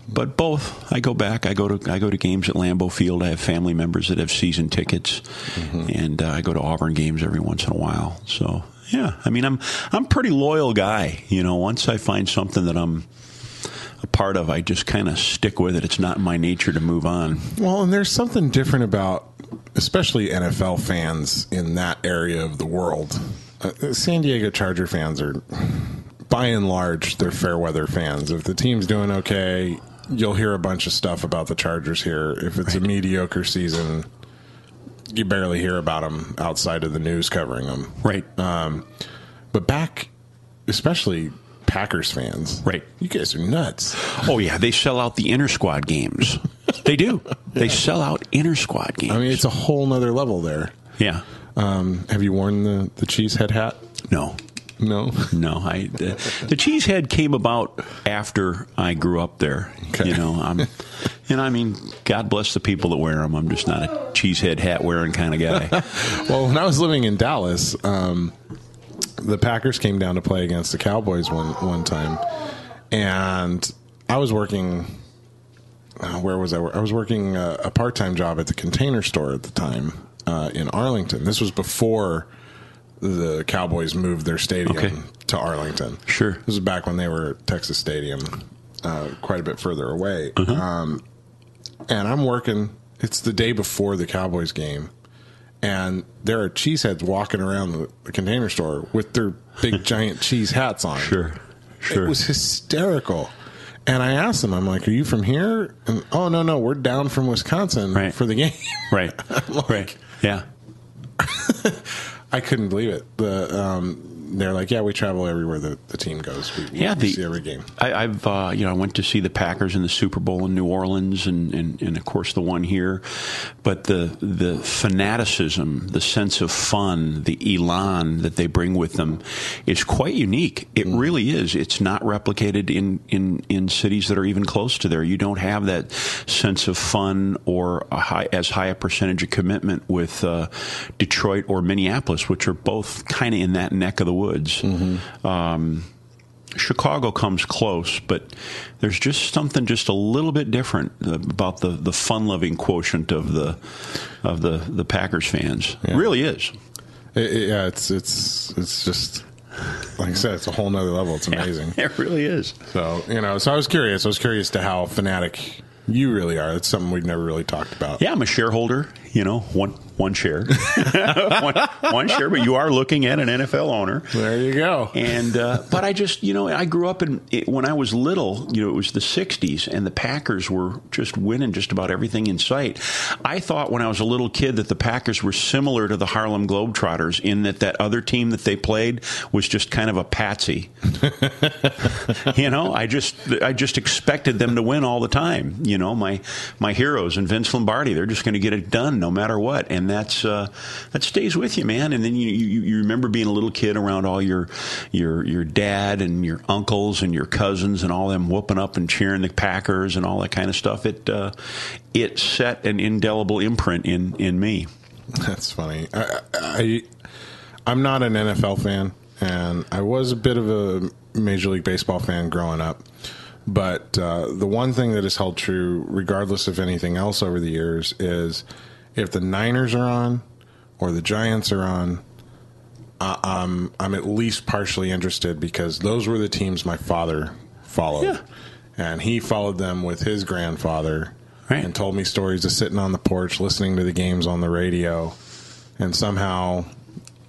but both, I go back. I go to I go to games at Lambeau Field. I have family members that have season tickets, mm-hmm. and uh, I go to Auburn games every once in a while. So yeah, I mean, I'm I'm a pretty loyal guy. You know, once I find something that I'm a part of, I just kind of stick with it. It's not my nature to move on. Well, and there's something different about, especially N F L fans in that area of the world. Uh, San Diego Charger fans are, by and large, they're fair weather fans. If the team's doing okay, you'll hear a bunch of stuff about the Chargers here. If it's right. a mediocre season, you barely hear about them outside of the news covering them. Right. Um, but back, especially Packers fans, right? You guys are nuts. Oh yeah, they sell out the inter squad games. They do. Yeah. They sell out inter squad games. I mean, it's a whole nother level there. Yeah. Um, have you worn the, the cheesehead hat? No. No? No. I uh, the cheesehead came about after I grew up there. Okay. You know, I'm, and I mean, God bless the people that wear them. I'm just not a cheesehead hat wearing kind of guy. Well, when I was living in Dallas, um, the Packers came down to play against the Cowboys one, one time, and I was working... Uh, where was I? I was working a, a part-time job at the Container Store at the time uh, in Arlington. This was before the Cowboys moved their stadium okay. to Arlington. Sure. This was back when they were at Texas Stadium, uh, quite a bit further away. Uh-huh. Um, and I'm working. It's the day before the Cowboys game. And there are cheeseheads walking around the, the Container Store with their big, giant cheese hats on. Sure, sure. It was hysterical. And I asked them, I'm like, "Are you from here?" And oh no, no, we're down from Wisconsin right. for the game. Right, like, right, yeah. I couldn't believe it. The um, they're like, yeah, we travel everywhere the, the team goes. We, yeah, we the, see every game. I, I've uh, you know I went to see the Packers in the Super Bowl in New Orleans, and, and, and of course the one here. But the the fanaticism, the sense of fun, the elan that they bring with them is quite unique. It mm. really is. It's not replicated in, in in cities that are even close to there. You don't have that sense of fun or a high, as high a percentage of commitment with uh, Detroit or Minneapolis, which are both kind of in that neck of the woods. Mm-hmm. um, Chicago comes close, but there's just something just a little bit different about the, the fun-loving quotient of the of the, the Packers fans. Yeah. It really is. It, it, yeah, it's it's it's just like I said, it's a whole nother level. It's amazing. Yeah, it really is. So you know, so I was curious. I was curious to how fanatic you really are. That's something we've never really talked about. Yeah, I'm a shareholder. You know, one one share, one, one share. But you are looking at an N F L owner. There you go. And uh, but I just, you know, I grew up in it, when I was little. You know, it was the sixties, and the Packers were just winning just about everything in sight. I thought when I was a little kid that the Packers were similar to the Harlem Globetrotters in that that other team that they played was just kind of a patsy. You know, I just I just expected them to win all the time. You You know, my my heroes and Vince Lombardi, they're just going to get it done no matter what. And that's uh, that stays with you, man. And then you, you, you remember being a little kid around all your your your dad and your uncles and your cousins and all them whooping up and cheering the Packers and all that kind of stuff. It uh, it set an indelible imprint in, in me. That's funny. I, I, I'm not an N F L fan, and I was a bit of a Major League Baseball fan growing up. But uh, the one thing that has held true, regardless of anything else over the years, is if the Niners are on or the Giants are on, uh, um, I'm at least partially interested because those were the teams my father followed. Yeah. And he followed them with his grandfather right. and told me stories of sitting on the porch, listening to the games on the radio, and somehow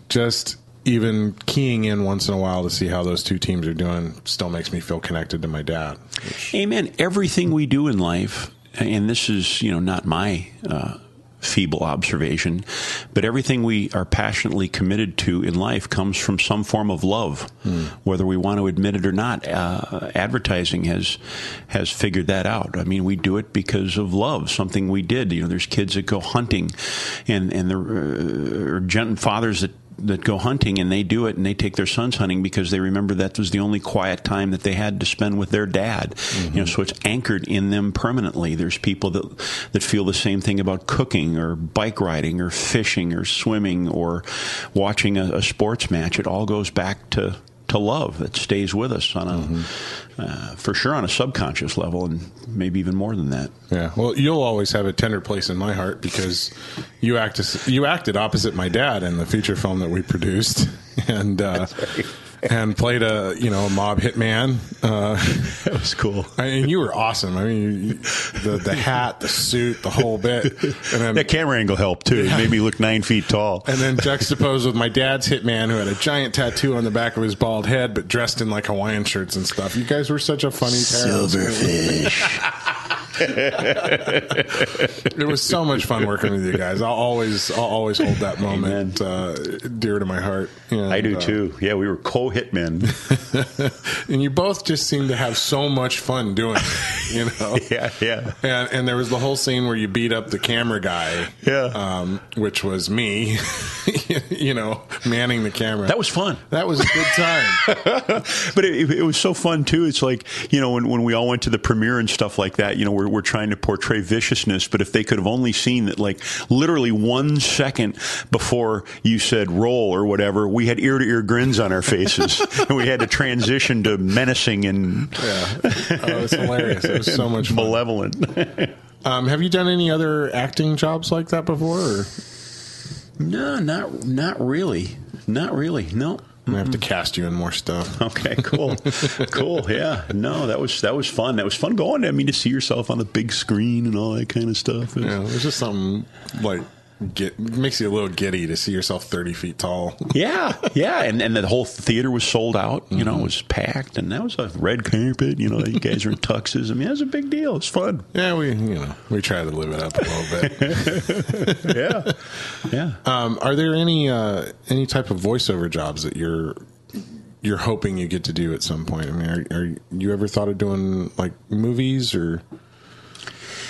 just even keying in once in a while to see how those two teams are doing still makes me feel connected to my dad. Which... Amen. Everything we do in life, and this is, you know, not my uh, feeble observation, but everything we are passionately committed to in life comes from some form of love, mm. whether we want to admit it or not. Uh, advertising has has figured that out. I mean, we do it because of love, something we did. You know, there's kids that go hunting, and and there are fathers that that go hunting, and they do it, and they take their sons hunting because they remember that was the only quiet time that they had to spend with their dad. Mm-hmm. You know, so it's anchored in them permanently. There's people that that feel the same thing about cooking or bike riding or fishing or swimming or watching a, a sports match. It all goes back to to love. It stays with us on a mm-hmm. uh, for sure on a subconscious level, and maybe even more than that. Yeah. Well, you'll always have a tender place in my heart because you act as, you acted opposite my dad in the feature film that we produced, and uh, and played a you know a mob hitman. Uh, that was cool. I mean, you were awesome. I mean, you, the the hat, the suit, the whole bit. And then that camera angle helped too. Yeah. It made me look nine feet tall. And then juxtaposed with my dad's hitman, who had a giant tattoo on the back of his bald head, but dressed in like Hawaiian shirts and stuff. You guys were such a funny pair. Silverfish. It was so much fun working with you guys. I'll always, I'll always hold that moment uh, dear to my heart. And, I do uh, too. Yeah, we were co-hitmen, and you both just seemed to have so much fun doing it. You know, yeah, yeah. And, and there was the whole scene where you beat up the camera guy, yeah, um, which was me. You know, manning the camera. That was fun. That was a good time. But it, it was so fun too. It's like you know when when we all went to the premiere and stuff like that. You know, we're We're trying to portray viciousness, but if they could have only seen that, like literally one second before you said roll or whatever, we had ear to ear grins on our faces, and we had to transition to menacing and yeah, oh, it's hilarious. It was so much fun. Malevolent. Um, have you done any other acting jobs like that before? Or? No, not not really, not really. No. I'm gonna have to cast you in more stuff. Okay, cool, cool. Yeah, no, that was that was fun. That was fun going. I mean, to see yourself on the big screen and all that kind of stuff. It was, yeah, it's just something like get, makes you a little giddy to see yourself thirty feet tall. Yeah, yeah, and and the whole theater was sold out. You know, mm-hmm. It was packed, and that was a red carpet. You know, you guys were in tuxes. I mean, that was a big deal. It's fun. Yeah, we you know we try to live it up a little bit. Yeah. Yeah. Um, are there any uh, any type of voiceover jobs that you're you're hoping you get to do at some point? I mean, are, are you ever thought of doing like movies or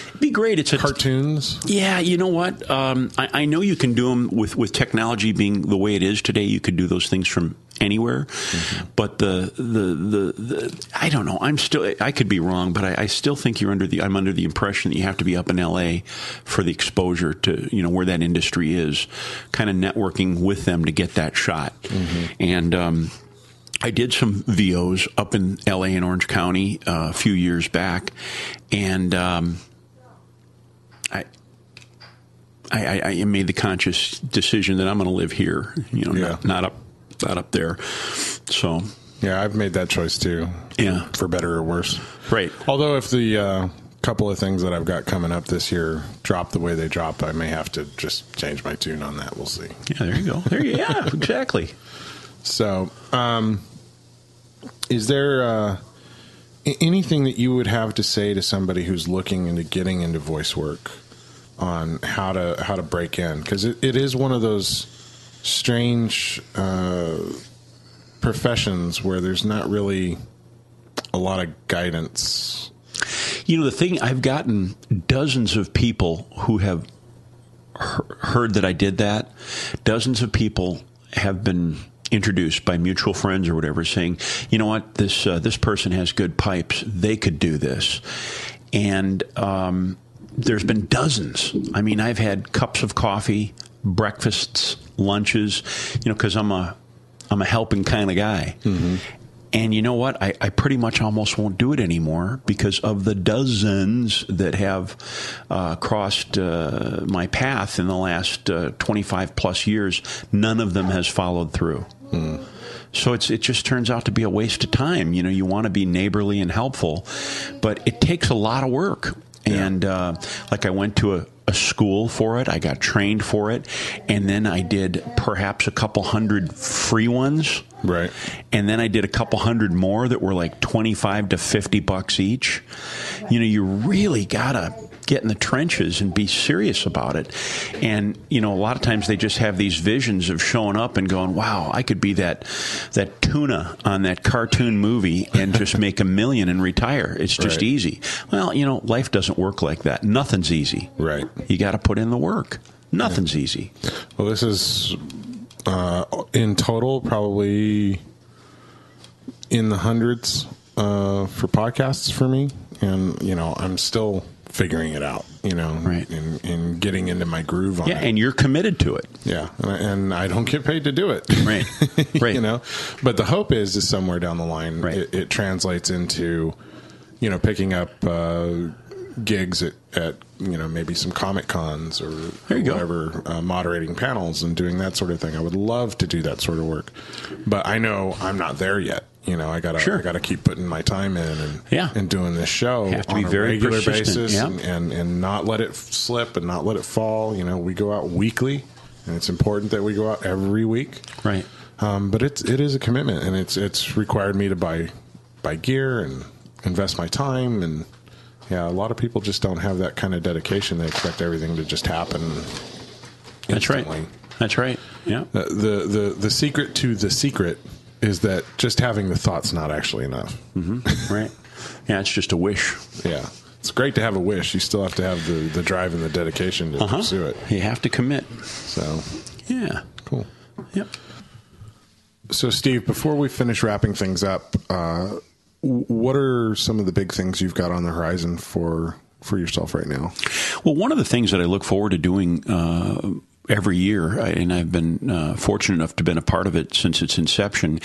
It'd be great. It's a, cartoons. Yeah. You know what? Um, I, I know you can do them with, with technology being the way it is today. You could do those things from anywhere, mm-hmm. but the, the, the, the, I don't know. I'm still, I could be wrong, but I, I still think you're under the, I'm under the impression that you have to be up in L A for the exposure to, you know, where that industry is, kind of networking with them to get that shot. Mm-hmm. And, um, I did some V Os up in L A and Orange County uh, a few years back. And, um, I, I, I made the conscious decision that I'm going to live here, you know, yeah. not, not up, not up there. So yeah, I've made that choice too. Yeah, for better or worse. Right. Although if the uh, couple of things that I've got coming up this year drop the way they drop, I may have to just change my tune on that. We'll see. Yeah, there you go. There you yeah, exactly. So, um, is there uh, anything that you would have to say to somebody who's looking into getting into voice work on how to how to break in? Because it, it is one of those strange uh, professions where there's not really a lot of guidance. You know, the thing, I've gotten dozens of people who have heard that I did that. Dozens of people have been introduced by mutual friends or whatever, saying, you know what, this uh, this person has good pipes, they could do this. And um, there's been dozens. I mean, I've had cups of coffee, breakfasts, lunches, you know, because I'm a I'm a helping kind of guy. Mm-hmm. And you know what, I, I pretty much almost won't do it anymore because of the dozens that have uh, crossed uh, my path in the last uh, twenty-five plus years. None of them has followed through. Mm. So it's it just turns out to be a waste of time. You know, you want to be neighborly and helpful, but it takes a lot of work. Yeah. And uh, like I went to a, a school for it, I got trained for it, and then I did perhaps a couple hundred free ones. Right. And then I did a couple hundred more that were like twenty-five to fifty bucks each. You know, you really got to get in the trenches and be serious about it. And, you know, a lot of times they just have these visions of showing up and going, wow, I could be that that tuna on that cartoon movie and just make a million and retire. It's just right. easy. Well, you know, life doesn't work like that. Nothing's easy. Right. You got to put in the work. Nothing's yeah. easy. Well, this is... Uh, in total, probably in the hundreds uh, for podcasts for me. And, you know, I'm still figuring it out, you know, right. and, and getting into my groove on yeah, it. Yeah, and you're committed to it. Yeah, and I, and I don't get paid to do it. Right, right. You know, but the hope is, is somewhere down the line, right. it, it translates into, you know, picking up uh, gigs at, at you know, maybe some comic cons or whatever, uh, moderating panels and doing that sort of thing. I would love to do that sort of work, but I know I'm not there yet. You know, I gotta, sure. I gotta keep putting my time in and, yeah. and doing this show on a very regular basis yeah. and, and, and not let it slip and not let it fall. You know, we go out weekly and it's important that we go out every week. Right. Um, but it's, it is a commitment and it's, it's required me to buy, buy gear and invest my time and, yeah, a lot of people just don't have that kind of dedication. They expect everything to just happen instantly. That's right. That's right. Yeah. The, the the the secret to the secret is that just having the thought's not actually enough. Mm-hmm. Right. Yeah, it's just a wish. Yeah. It's great to have a wish. You still have to have the, the drive and the dedication to uh-huh. pursue it. You have to commit. So. Yeah. Cool. Yep. So, Steve, before we finish wrapping things up, uh, what are some of the big things you've got on the horizon for for yourself right now? Well, one of the things that I look forward to doing uh, every year, and I've been uh, fortunate enough to have been a part of it since its inception,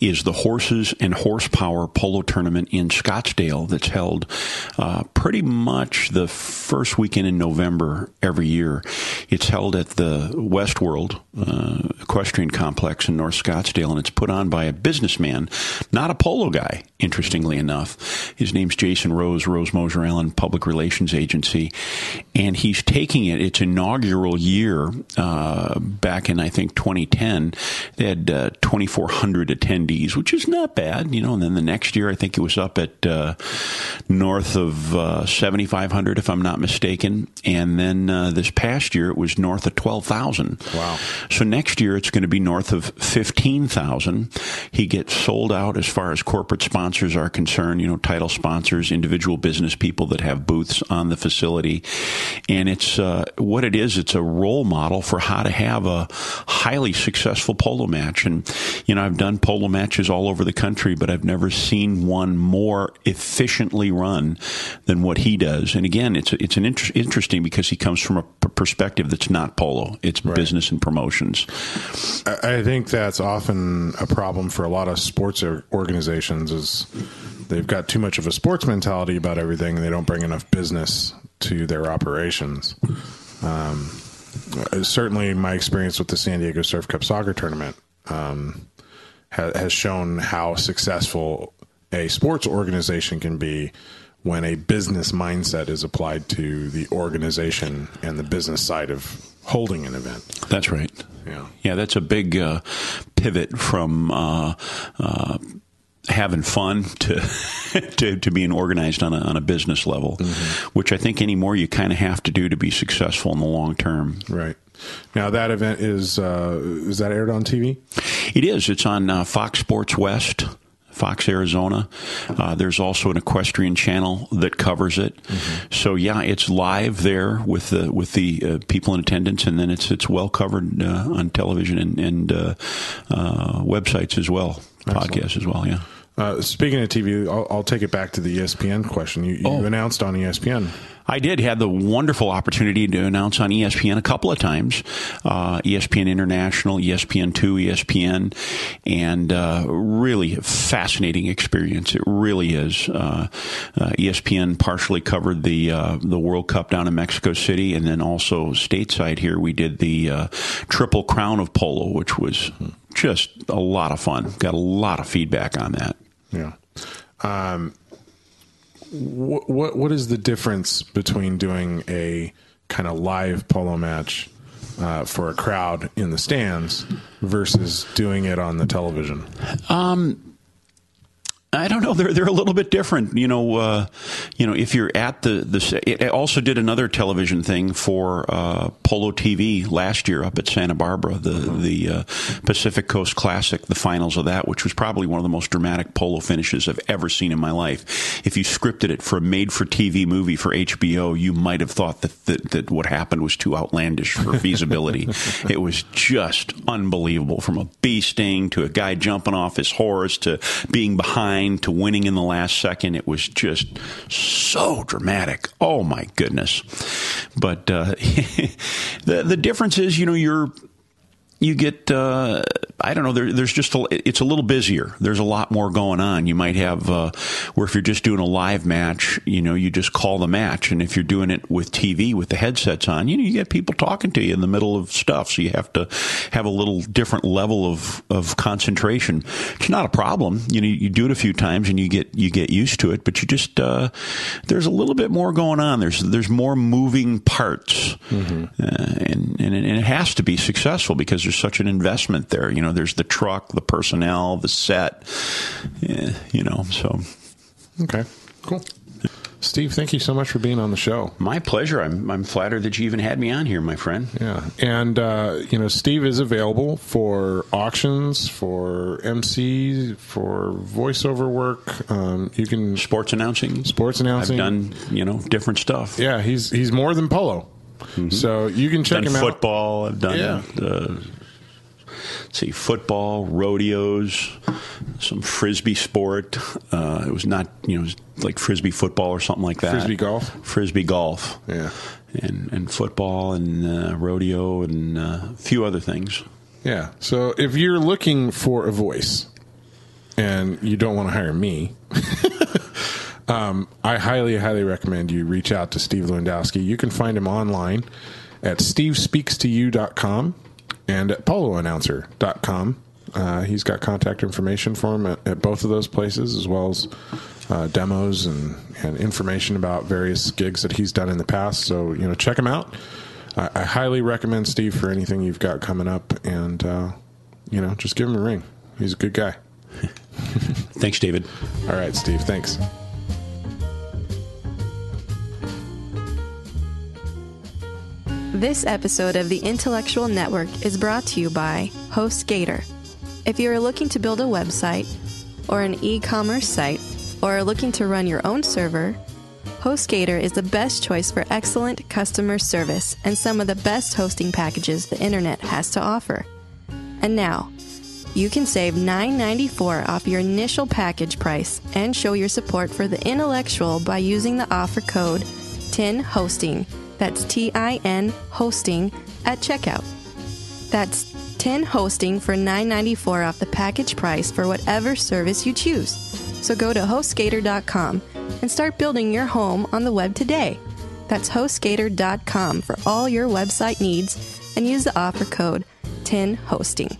is the Horses and Horsepower Polo Tournament in Scottsdale that's held uh, pretty much the first weekend in November every year. It's held at the Westworld uh, equestrian complex in North Scottsdale, and it's put on by a businessman, not a polo guy, interestingly enough. His name's Jason Rose, Rose Mosier Allen Public Relations Agency, and he's taking it its inaugural year. Uh, back in, I think, twenty ten, they had uh, twenty-four hundred attendees, which is not bad, you know, and then the next year, I think it was up at uh, north of uh, seventy-five hundred, if I'm not mistaken. And then uh, this past year, it was north of twelve thousand. Wow. So next year, it's going to be north of fifteen thousand. He gets sold out as far as corporate sponsors are concerned, you know, title sponsors, individual business people that have booths on the facility. And it's uh, what it is, it's a role model for how to have a highly successful polo match. And, you know, I've done polo matches all over the country, but I've never seen one more efficiently run than what he does. And again, it's it's an inter- interesting because he comes from a p- perspective that's not polo. It's right. Business and promotions. I think that's often a problem for a lot of sports organizations is they've got too much of a sports mentality about everything. And they don't bring enough business to their operations. Um, certainly my experience with the San Diego Surf Cup soccer tournament um, ha- has shown how successful a sports organization can be when a business mindset is applied to the organization and the business side of holding an event. That's right. Yeah. Yeah. That's a big uh, pivot from, uh, uh, having fun to, to to being organized on a, on a business level, mm-hmm. which I think anymore you kind of have to do to be successful in the long term. Right. Now that event is uh, is that aired on T V? It is. It's on uh, Fox Sports West. Fox, Arizona. Uh, there's also an equestrian channel that covers it. Mm-hmm. So yeah, it's live there with the with the uh, people in attendance, and then it's it's well covered uh, on television and, and uh, uh, websites as well, Excellent. Podcasts as well. Yeah. Uh, speaking of T V, I'll, I'll take it back to the E S P N question. You, you oh. announced on E S P N. I did have the wonderful opportunity to announce on E S P N a couple of times, uh, E S P N International, E S P N two, E S P N, and uh, really a fascinating experience. It really is. Uh, uh, E S P N partially covered the uh, the World Cup down in Mexico City, and then also stateside here we did the uh, Triple Crown of Polo, which was just a lot of fun. Got a lot of feedback on that. Yeah. Um, what, what, what is the difference between doing a kind of live polo match uh, for a crowd in the stands versus doing it on the television? Um, I don't know. They're, they're a little bit different. You know, uh, you know, if you're at the, the, it also did another television thing for, uh, Polo T V last year up at Santa Barbara, the, mm-hmm. the, uh, Pacific Coast Classic, the finals of that, which was probably one of the most dramatic polo finishes I've ever seen in my life. If you scripted it for a made for T V movie for H B O, you might have thought that, that, that what happened was too outlandish for feasibility. It was just unbelievable, from a bee sting to a guy jumping off his horse to being behind to winning in the last second. It was just so dramatic. Oh my goodness. But uh, the the difference is, you know, you're you get uh, I don't know, there, there's just a, it's a little busier. There's a lot more going on. You might have uh, where if you're just doing a live match, you know, you just call the match, and if you're doing it with T V with the headsets on, you know, you get people talking to you in the middle of stuff, so you have to have a little different level of, of concentration. It's not a problem. You know, you do it a few times and you get you get used to it, but you just uh, there's a little bit more going on. There's there's more moving parts, mm-hmm. uh, and, and and it has to be successful because there's such an investment there. You know, there's the truck, the personnel, the set, yeah, you know, so. Okay, cool. Steve, thank you so much for being on the show. My pleasure. I'm I'm flattered that you even had me on here, my friend. Yeah. And, uh, you know, Steve is available for auctions, for M C, for voiceover work. Um, you can. Sports announcing. Sports announcing. I've done, you know, different stuff. Yeah. He's, he's more than polo. Mm-hmm. So you can check him out. Football. I've done yeah. uh, let's see, football, rodeos, some Frisbee sport. Uh, it was not, you know, it was like Frisbee football or something like that. Frisbee golf? Frisbee golf. Yeah. And and football and uh, rodeo and uh, a few other things. Yeah. So if you're looking for a voice and you don't want to hire me, um, I highly, highly recommend you reach out to Steve Lewandowski. You can find him online at steve speaks to you dot com. And at polo announcer dot com. Uh, he's got contact information for him at, at both of those places, as well as uh, demos and, and information about various gigs that he's done in the past. So, you know, check him out. I, I highly recommend Steve for anything you've got coming up. And, uh, you know, just give him a ring. He's a good guy. Thanks, David. All right, Steve. Thanks. This episode of the Intellectual Network is brought to you by HostGator. If you are looking to build a website or an e-commerce site or are looking to run your own server, HostGator is the best choice for excellent customer service and some of the best hosting packages the internet has to offer. And now, you can save nine ninety-four off your initial package price and show your support for the intellectual by using the offer code ten hosting. That's T I N hosting at checkout. That's ten hosting for nine ninety-four off the package price for whatever service you choose. So go to HostGator dot com and start building your home on the web today. That's HostGator dot com for all your website needs and use the offer code ten hosting.